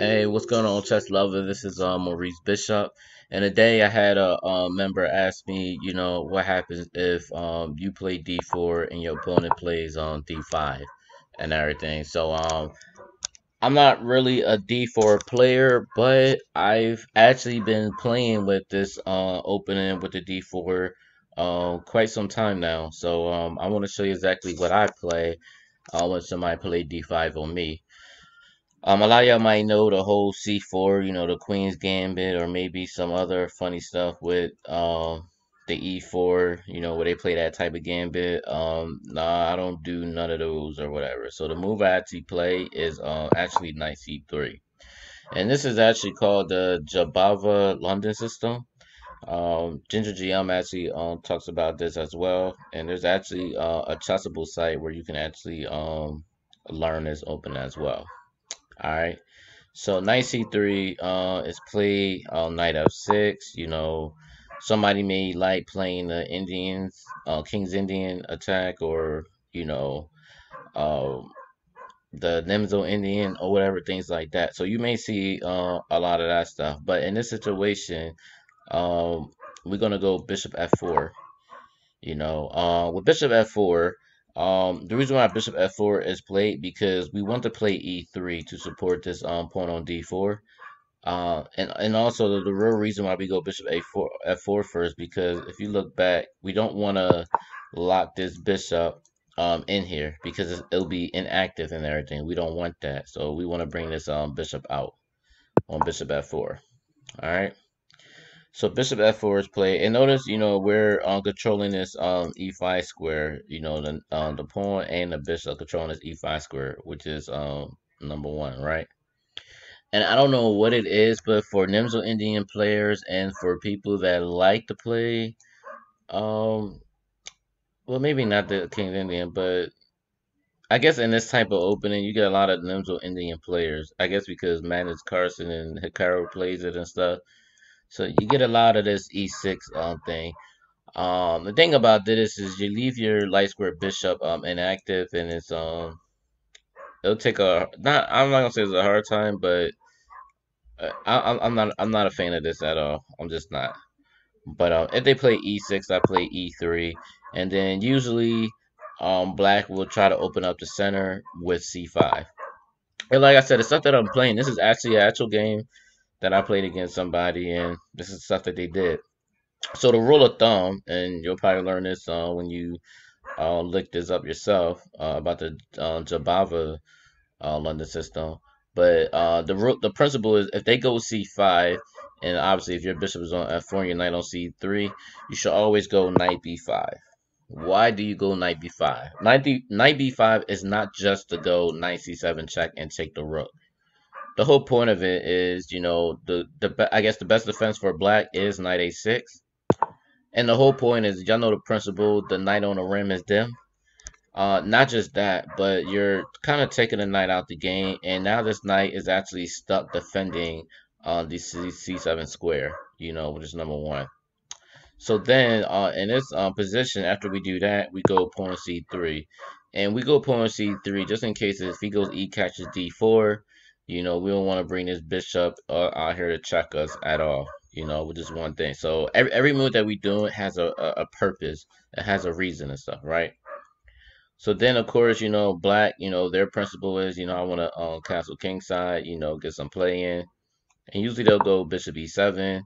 Hey, what's going on, chess lover? This is Maurice Bishop, and today I had a member ask me, you know, what happens if you play d4 and your opponent plays on d5 and everything. So I'm not really a d4 player, but I've actually been playing with this opening with the d4 quite some time now. So I want to show you exactly what I play when somebody played d5 on me. A lot of y'all might know the whole c4, you know, the queen's gambit, or maybe some other funny stuff with the e4, you know, where they play that type of gambit. Nah, I don't do none of those or whatever. So the move I actually play is actually knight c3, and this is actually called the Jobava London System. Ginger GM actually talks about this as well, and there's actually a Chessable site where you can actually learn this open as well. Alright, so knight c3 is played on knight f6. You know, somebody may like playing the Indians, King's Indian attack, or, you know, the Nimzo Indian or whatever, things like that. So you may see a lot of that stuff. But in this situation, we're going to go bishop f4. You know, with bishop f4, the reason why bishop f4 is played because we want to play e3 to support this pawn on d4, and also the real reason why we go bishop f4 first, because if you look back, we don't want to lock this bishop in here because it'll be inactive and everything. We don't want that, so we want to bring this bishop out on bishop f4. All right. So bishop f4 is played, and notice, you know, we're controlling this e5 square. You know, the pawn and the bishop controlling this e5 square, which is number one, right? And I don't know what it is, but for Nimzo Indian players and for people that like to play, well, maybe not the King's Indian, but I guess in this type of opening, you get a lot of Nimzo Indian players. I guess because Magnus Carlsen and Hikaru plays it and stuff. So you get a lot of this e6 thing. The thing about this is you leave your light square bishop inactive, and it's it'll take a I'm not gonna say it's a hard time, but I'm not a fan of this at all. I'm just not. But if they play e6, I play e3, and then usually black will try to open up the center with c5. And like I said, the stuff that I'm playing, this is actually an actual game that I played against somebody, and this is stuff that they did. So the rule of thumb, and you'll probably learn this when you look this up yourself about the Jobava London system. But the principle is if they go c5, and obviously if your bishop is on f4 and your knight on c3, you should always go knight b5. Why do you go knight b5? Knight b5 is not just to go knight c7 check and take the rook. The whole point of it is, you know, I guess the best defense for black is knight a6. And the whole point is, y'all know the principle, the knight on the rim is dim. Not just that, but you're kind of taking the knight out the game. And now this knight is actually stuck defending the c7 square, you know, which is number one. So then in this position, after we do that, we go pawn c3. And we go pawn c3 just in case if he goes e catches d4. You know, we don't want to bring this bishop out here to check us at all, you know, with just one thing. So every move that we do has a purpose. It has a reason and stuff, right? So then, of course, you know, black, you know, their principle is, you know, I want to castle kingside, you know, get some play in. And usually they'll go bishop e7.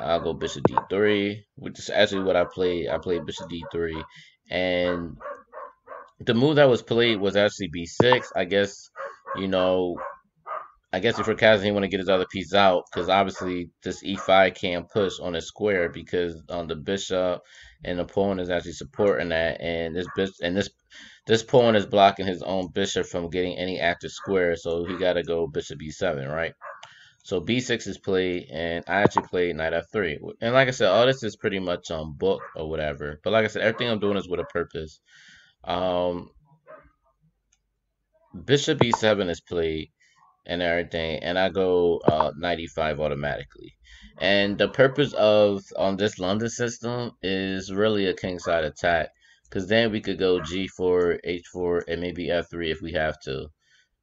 I'll go bishop d3, which is actually what I played. I played bishop d3. And the move that was played was actually b6. I guess, you know, if you're Kazan, you want to get his other piece out, because obviously this e5 can't push on a square because the bishop and the pawn is actually supporting that, and this pawn is blocking his own bishop from getting any active square, so he got to go bishop b7, right? So b6 is played, and I actually played knight f3. And like I said, all this is pretty much on book or whatever. But like I said, everything I'm doing is with a purpose. Bishop b7 is played and everything, and I go knight e5 automatically. And the purpose of this London system is really a kingside attack, because then we could go g4, h4, and maybe f3 if we have to,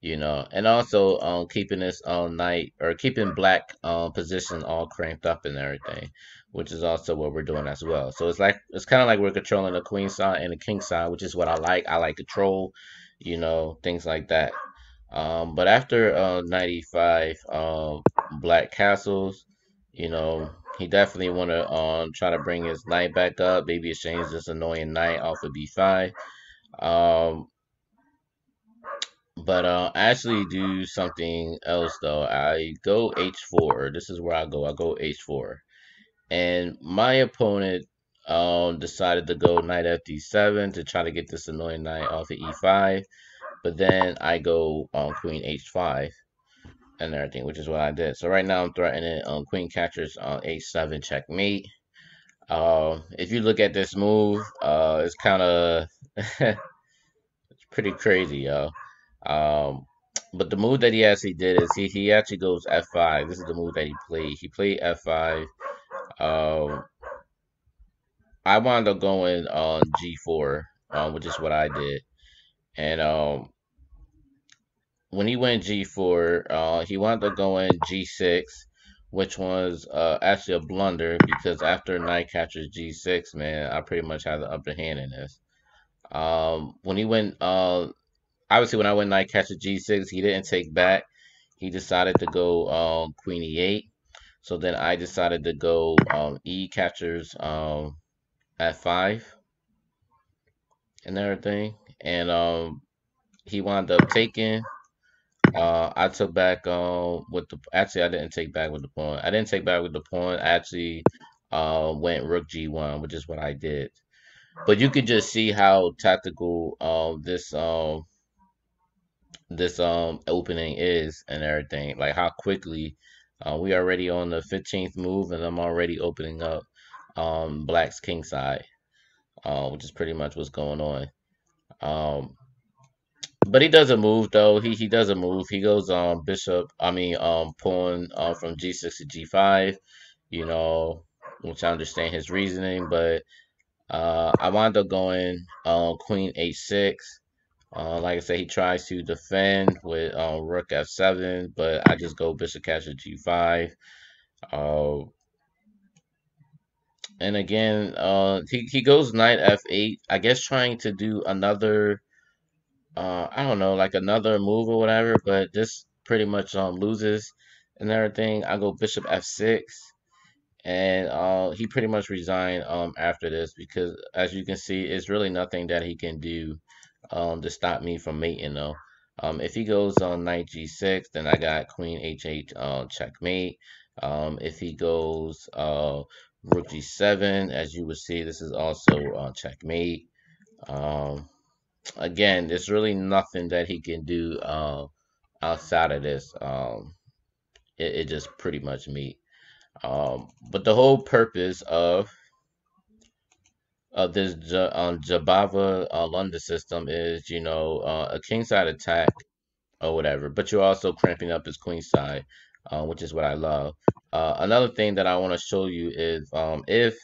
you know, and also keeping this all night, or keeping black position all cranked up and everything, which is also what we're doing as well. So it's like, it's kind of like we're controlling the queen side and the king side, which is what I like. I like control, you know, things like that. But after knight e5, black castles, you know, he definitely want to try to bring his knight back up, maybe exchange this annoying knight off of b5. But I actually do something else though. I go h4. This is where I go. I go h4, and my opponent decided to go knight fd7 to try to get this annoying knight off of e5. But then I go queen h5 and everything, which is what I did. So right now I'm threatening queen captures on h7 checkmate. If you look at this move, it's kind of it's pretty crazy, yo. But the move that he actually did is he actually goes f5. This is the move that he played. He played f5. I wound up going on g4, which is what I did. And when he went g4, he wound up going g6, which was actually a blunder, because after knight captures g6, man, I pretty much had the upper hand in this. When he went, obviously when I went knight captures g6, he didn't take back. He decided to go queen e8. So then I decided to go e captures f5 and everything. And he wound up taking. I took back with the, actually I didn't take back with the pawn. I didn't take back with the pawn. I actually went rook g1, which is what I did. But you could just see how tactical this opening is and everything. Like how quickly we already on the 15th move, and I'm already opening up black's king side, which is pretty much what's going on. But he doesn't move though. He doesn't move. He goes bishop, I mean pawn from g6 to g5, you know, which I understand his reasoning, but I wound up going queen h6. Like I said, he tries to defend with rook f7, but I just go bishop capture g5. And again, he goes knight f8, I guess trying to do another, I don't know, like another move or whatever, but this pretty much loses and everything. I go bishop f6, and he pretty much resigned after this, because as you can see, it's really nothing that he can do to stop me from mating though. If he goes on knight g6, then I got queen h8 checkmate. If he goes rook g7, as you would see, this is also checkmate. Again, there's really nothing that he can do outside of this. It just pretty much me. But the whole purpose of this Jobava London system is, you know, a kingside attack or whatever, but you're also cramping up his queenside, which is what I love. Another thing that I want to show you is if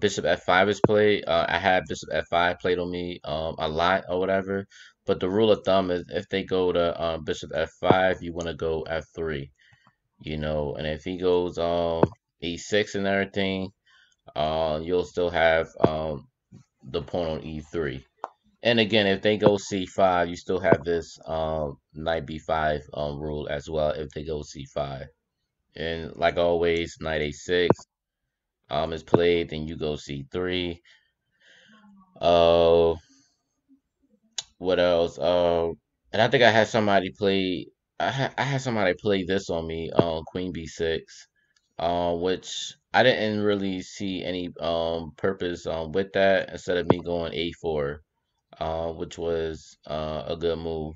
bishop f5 is played, I had bishop f5 played on me a lot or whatever, but the rule of thumb is if they go to bishop f5, you want to go f3, you know. And if he goes e6 and everything, you'll still have the pawn on e3. And again, if they go c5, you still have this knight b5 rule as well if they go c5. And like always, knight a6 is played, then you go c3. What else? And I think I had somebody play. I had somebody play this on me, queen b6, which I didn't really see any purpose with that, instead of me going a4, which was a good move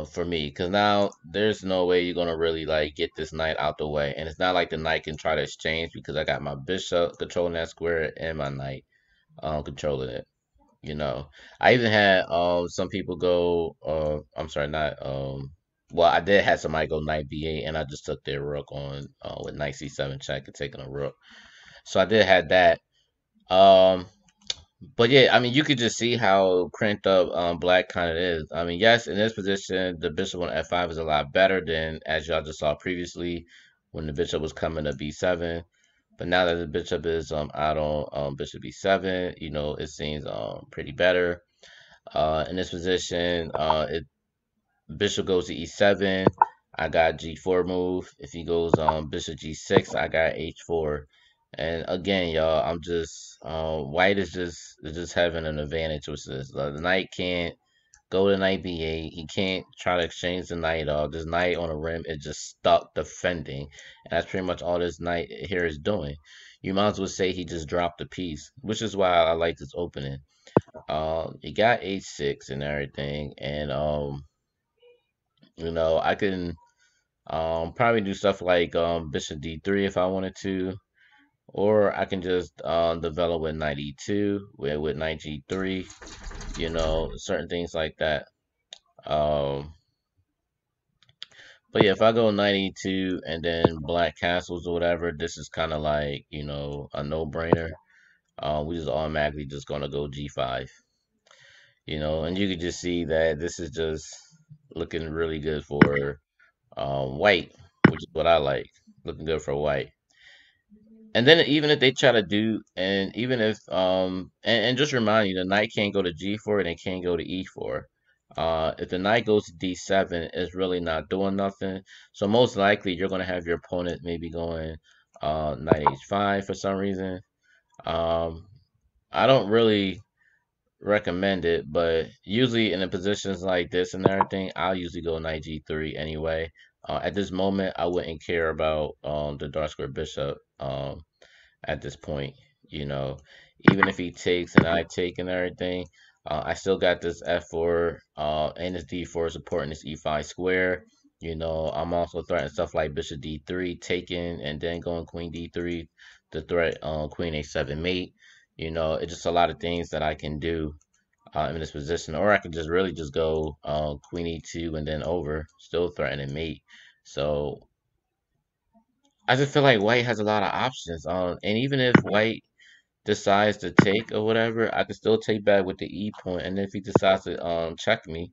for me, because now there's no way you're gonna really like get this knight out the way, and it's not like the knight can try to exchange, because I got my bishop controlling that square and my knight controlling it, you know. I even had some people go I'm sorry, not well, I did have somebody go knight b8, and I just took their rook on with knight c7 check and taking a rook. So I did have that. But yeah, I mean, you could just see how cranked up black kind of is. I mean, yes, in this position, the bishop on f5 is a lot better than, as y'all just saw previously, when the bishop was coming to b7. But now that the bishop is out on bishop b7, you know, it seems pretty better. In this position, bishop goes to e7. I got g4 move. If he goes bishop g6, I got h4. And again, y'all, I'm just white is just having an advantage with this. The knight can't go to knight b8. He can't try to exchange the knight off. This knight on the rim is just stuck defending, and that's pretty much all this knight here is doing. You might as well say he just dropped a piece, which is why I like this opening. He got h6 and everything, and you know, I can probably do stuff like bishop d3 if I wanted to. Or I can just develop with knight e2, with knight g3, you know, certain things like that. But yeah, if I go knight e2 and then black castles or whatever, this is kind of like, you know, a no-brainer. We just automatically just going to go g5. You know, and you can just see that this is just looking really good for white, which is what I like. Looking good for white. And then even if they try to do, and even if, and just remind you, the knight can't go to g4 and it can't go to e4. If the knight goes to d7, it's really not doing nothing. So most likely you're going to have your opponent maybe going knight h5 for some reason. I don't really recommend it, but usually in the positions like this and everything, I'll usually go knight g3 anyway. At this moment, I wouldn't care about the dark square bishop at this point. You know, even if he takes and I take and everything, I still got this f4 and this d4 supporting this e5 square. You know, I'm also threatening stuff like bishop d3 taking and then going queen d3 to threat queen a7 mate. You know, it's just a lot of things that I can do in this position, or I could just really just go queen e2 and then over, still threatening mate. So I just feel like white has a lot of options. And even if white decides to take or whatever, I could still take back with the e point. And if he decides to check me,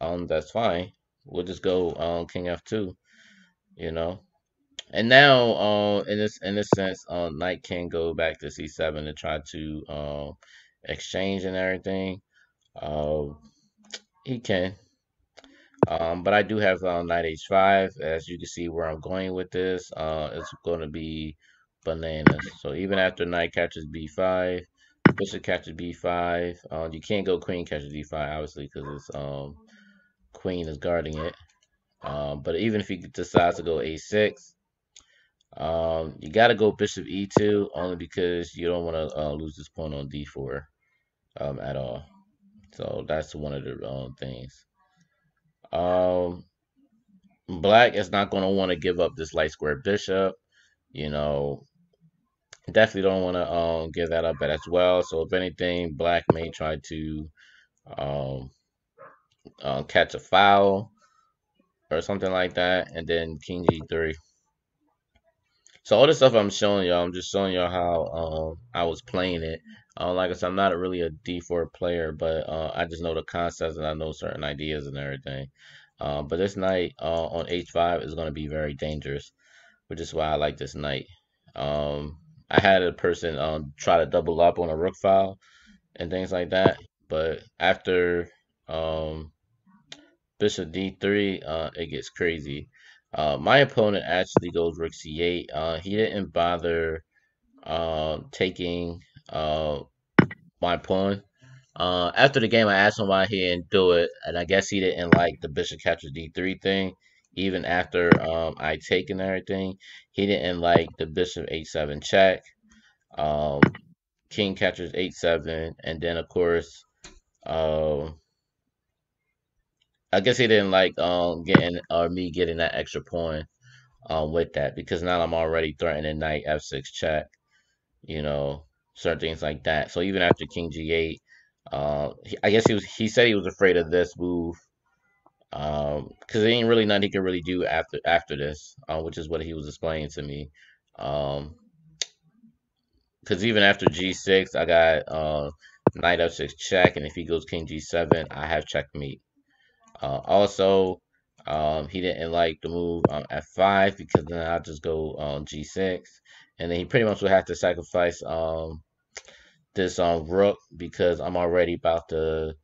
that's fine. We'll just go king f2, you know. And now in this sense, knight can go back to c7 and try to exchange and everything. He can, but I do have knight h5. As you can see where I'm going with this, it's going to be bananas. So even after knight catches b5, bishop catches b5, you can't go queen catches d5, obviously, because it's queen is guarding it. But even if he decides to go a6, you got to go bishop e2, only because you don't want to lose this point on d4 at all. So that's one of the things. Black is not going to want to give up this light square bishop. You know, definitely don't want to give that up as well. So if anything, black may try to catch a foul or something like that, and then king g3. So all this stuff I'm showing y'all, I'm just showing y'all how I was playing it. Like I said, I'm not really a D4 player, but I just know the concepts and I know certain ideas and everything. But this knight on h5 is going to be very dangerous, which is why I like this knight. I had a person try to double up on a rook file and things like that, but after bishop d3, it gets crazy. My opponent actually goes rook c8. He didn't bother taking my pawn. After the game, I asked him why he didn't do it, and I guess he didn't like the bishop captures d3 thing. Even after I take and everything, he didn't like the bishop h7 check, king captures h7, and then of course, I guess he didn't like getting or me getting that extra point with that, because now I'm already threatening knight f6 check, you know, certain things like that. So even after king g8, I guess he said he was afraid of this move, because there ain't really nothing he could really do after this, which is what he was explaining to me. Because even after g6, I got Knight f6 check, and if he goes king g7, I have checkmate. Also, he didn't like the move f5, because then I'll just go g6, and then he pretty much would have to sacrifice this rook, because I'm already about to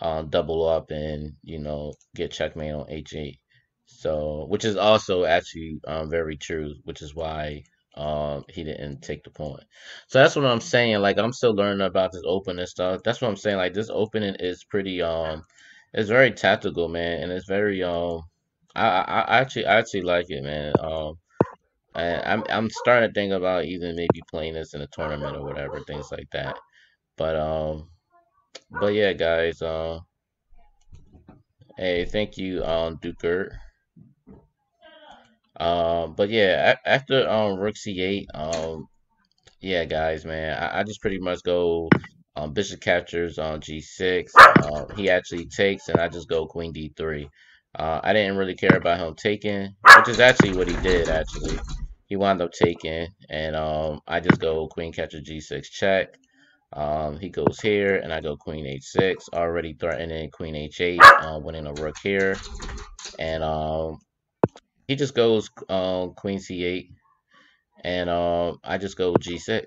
double up and, you know, get checkmate on h8. So, which is also actually very true, which is why he didn't take the point. So that's what I'm saying. Like, I'm still learning about this open and stuff. That's what I'm saying. Like, this opening is pretty it's very tactical, man, and it's very I actually like it, man. And I'm starting to think about even maybe playing this in a tournament or whatever, things like that. But yeah, guys. Hey, thank you, Dukert. But yeah, after rook c8, yeah, guys, man, I just pretty much go. Bishop captures on g6. He actually takes, and I just go queen d3. I didn't really care about him taking, which is actually what he did, actually. He wound up taking, and I just go queen captures g6 check. He goes here, and I go queen h6, already threatening queen h8, winning a rook here. And he just goes queen c8, and I just go g6.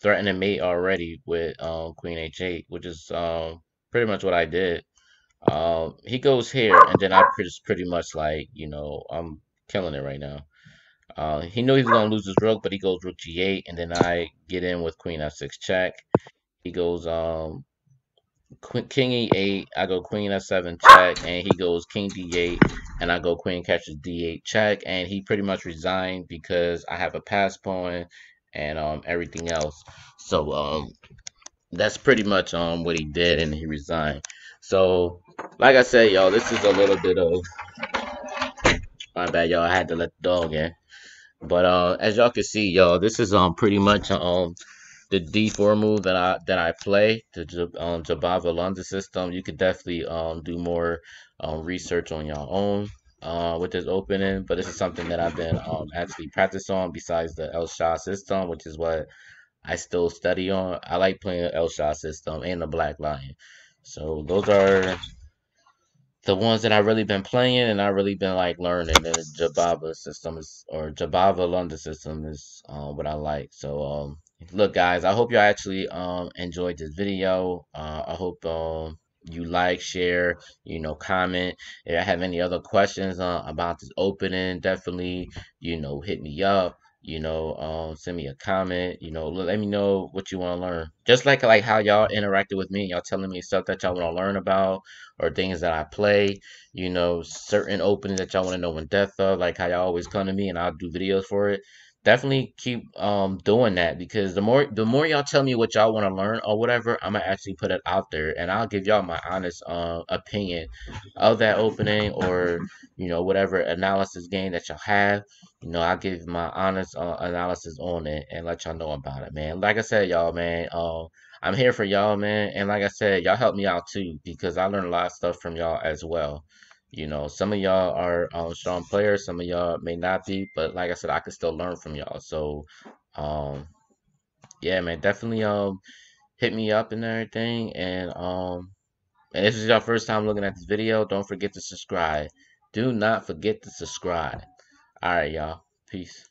Threatening mate already with queen h8, which is pretty much what I did. He goes here, and then I pretty much, like, you know, I'm killing it right now. He knew he was gonna lose his rook, but he goes rook g8, and then I get in with queen f6 check. He goes king e8, I go queen f7 check, and he goes king d8, and I go queen catches d8 check, and he pretty much resigned because I have a pass pawn and everything else. So that's pretty much what he did, and he resigned. So like I said, y'all, this is a little bit of my bad, y'all. I had to let the dog in, but as y'all can see, y'all, this is pretty much the d4 move that I play, the Jobava London system. You could definitely do more research on your own with this opening, but this is something that I've been actually practicing on, besides the L-Shah system, which is what I still study on. I like playing the L-Shah system and the Black Lion. So those are the ones that I've really been playing, and I've really been, like, learning. The Jobava system is, or Jobava London system is what I like. So look, guys, I hope y'all actually enjoyed this video. I hope you like, share, you know, comment. If I have any other questions about this opening, definitely, you know, hit me up, you know, send me a comment, you know, let me know what you want to learn. Just like how y'all interacted with me, y'all telling me stuff that y'all want to learn about, or things that I play, you know, certain openings that y'all want to know in depth of, like how y'all always come to me and I'll do videos for it. Definitely keep doing that, because the more y'all tell me what y'all want to learn or whatever, I'm gonna actually put it out there, and I'll give y'all my honest opinion of that opening, or, you know, whatever analysis game that y'all have. You know, I'll give my honest analysis on it and let y'all know about it, man. Like I said, y'all, man, I'm here for y'all, man, and like I said, y'all help me out too, because I learned a lot of stuff from y'all as well. You know, some of y'all are strong players, some of y'all may not be, but like I said, I can still learn from y'all. So, yeah, man, definitely hit me up and everything. And if this is your first time looking at this video, don't forget to subscribe. Do not forget to subscribe. All right, y'all. Peace.